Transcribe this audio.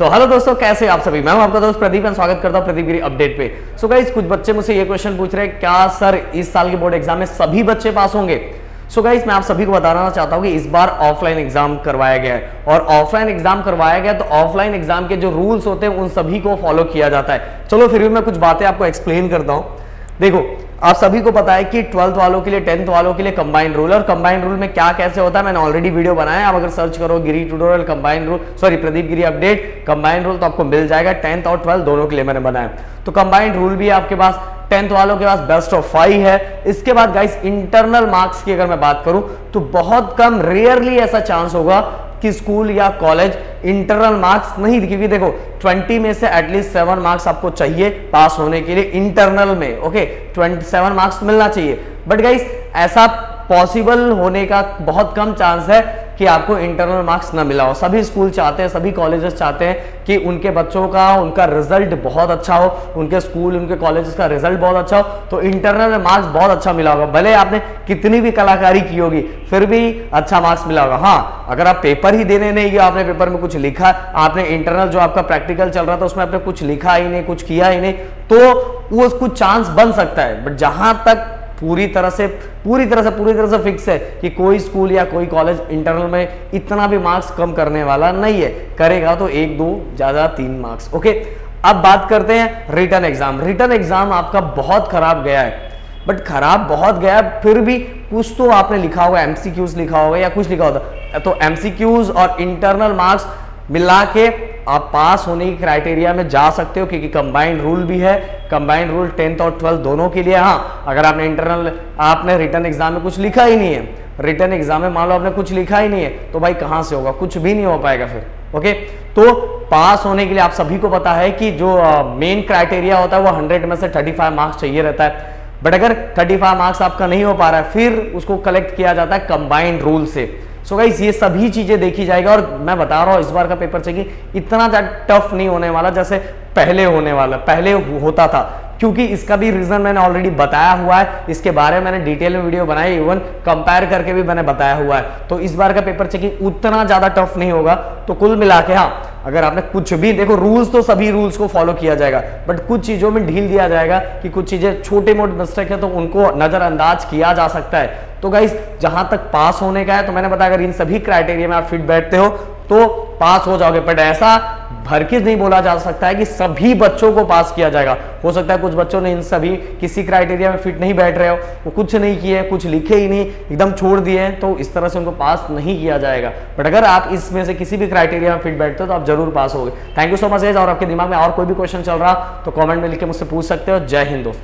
Hello दोस्तों, कैसे आप सभी। मैं आपका दोस्त प्रदीप और स्वागत करता हूं प्रदीप गिरी अपडेट पे। गाइस कुछ बच्चे मुझसे ये क्वेश्चन पूछ रहे हैं, क्या सर इस साल के बोर्ड एग्जाम में सभी बच्चे पास होंगे। गाइस मैं आप सभी को बताना चाहता हूं कि इस बार ऑफलाइन एग्जाम करवाया गया है, और ऑफलाइन एग्जाम करवाया गया तो ऑफलाइन एग्जाम के जो रूल्स होते हैं उन सभी को फॉलो किया जाता है। चलो फिर भी मैं कुछ बातें आपको एक्सप्लेन करता हूँ। देखो, आप सभी को पता है कि 12th वालों के लिए 10th वालों के लिए कंबाइंड रूल, और कंबाइंड रूल में क्या कैसे होता है मैंने ऑलरेडी वीडियो बनाया है। आप अगर सर्च करो Giri tutorial combined rule, sorry Pradeep Giri update combined rule, तो आपको मिल जाएगा। 10th और 12th दोनों के लिए मैंने बनाया, तो कंबाइंड रूल भी आपके पास 10th वालों के पास बेस्ट ऑफ 5 है। इसके बाद गाइस इंटरनल मार्क्स की अगर मैं बात करूं तो बहुत कम, रेयरली ऐसा चांस होगा कि स्कूल या कॉलेज इंटरनल मार्क्स नहीं, क्योंकि देखो 20 में से एटलीस्ट 7 मार्क्स आपको चाहिए पास होने के लिए इंटरनल में। ओके, 27 मार्क्स मिलना चाहिए, बट गाइस ऐसा पॉसिबल होने का बहुत कम चांस है कि आपको इंटरनल मार्क्स ना मिला हो। सभी स्कूल चाहते हैं, सभी कॉलेजेस चाहते हैं कि उनके बच्चों का उनका रिजल्ट बहुत अच्छा हो, उनके स्कूल उनके कॉलेजेस का रिजल्ट बहुत अच्छा हो, तो इंटरनल मार्क्स बहुत अच्छा मिला होगा। भले आपने कितनी भी कलाकारी की होगी फिर भी अच्छा मार्क्स मिला होगा। हाँ, अगर आप पेपर ही देने नहीं गए, आपने पेपर में कुछ लिखा, आपने इंटरनल जो आपका प्रैक्टिकल चल रहा था उसमें आपने कुछ लिखा ही नहीं, कुछ किया ही नहीं, तो वो कुछ चांस बन सकता है। बट जहां तक पूरी तरह से फिक्स है कि कोई स्कूल या कोई कॉलेज इंटरनल में इतना भी मार्क्स कम करने वाला नहीं है, करेगा तो 1-2 ज्यादा 3 मार्क्स। ओके, अब बात करते हैं रिटन एग्जाम। रिटन एग्जाम आपका बहुत खराब गया है, बट खराब बहुत गया फिर भी कुछ तो आपने लिखा होगा, एमसीक्यूज लिखा होगा या कुछ लिखा होता, तो एमसीक्यूज और इंटरनल मार्क्स मिला के आप पास होने की क्राइटेरिया में जा सकते हो, क्योंकि कंबाइंड रूल भी है। कंबाइंड रूल 10th और 12th दोनों के लिए। हाँ, अगर आपने इंटरनल आपने रिटन एग्जाम में कुछ लिखा ही नहीं है, रिटन एग्जाम में मान लो आपने कुछ लिखा ही नहीं है, तो भाई कहाँ से होगा, कुछ भी नहीं हो पाएगा फिर। ओके, तो पास होने के लिए आप सभी को पता है कि जो मेन क्राइटेरिया होता है वो 100 में से 35 मार्क्स चाहिए रहता है, बट अगर 35 मार्क्स आपका नहीं हो पा रहा है फिर उसको कलेक्ट किया जाता है कंबाइंड रूल से। गाइस ये सभी चीजें देखी जाएगी, और मैं बता रहा हूँ इस बार का पेपर चाहिए इतना ज्यादा टफ नहीं होने वाला जैसे पहले होने वाला पहले होता था, क्योंकि इसका भी रीजन मैंने ऑलरेडी बताया हुआ है। इसके बारे में मैंने डिटेल में वीडियो बनाई, इवन कंपेयर करके भी मैंने बताया हुआ है। तो इस बार का पेपर चेकिंग उतना ज्यादा टफ नहीं होगा। तो कुल मिला के हाँ, अगर आपने कुछ भी देखो रूल्स, तो सभी रूल्स को फॉलो किया जाएगा, बट कुछ चीजों में ढील दिया जाएगा कि कुछ चीजें छोटे मोटे मिस्टेक है तो उनको नजरअंदाज किया जा सकता है। तो गाइस जहां तक पास होने का है तो मैंने बताया, अगर इन सभी क्राइटेरिया में आप फिट बैठते हो तो पास हो जाओगे, बट ऐसा भरखिस नहीं बोला जा सकता है कि सभी बच्चों को पास किया जाएगा। हो सकता है कुछ बच्चों ने इन सभी किसी क्राइटेरिया में फिट नहीं बैठ रहे हो, वो कुछ नहीं किए, कुछ लिखे ही नहीं, एकदम छोड़ दिए, तो इस तरह से उनको पास नहीं किया जाएगा। बट अगर आप इसमें से किसी भी क्राइटेरिया में फिट बैठते हो तो आप जरूर पास होगे। Thank you so much guys, और आपके दिमाग में और कोई भी क्वेश्चन चल रहा तो कॉमेंट में लिख के मुझसे पूछ सकते हो। जय हिंद दोस्त।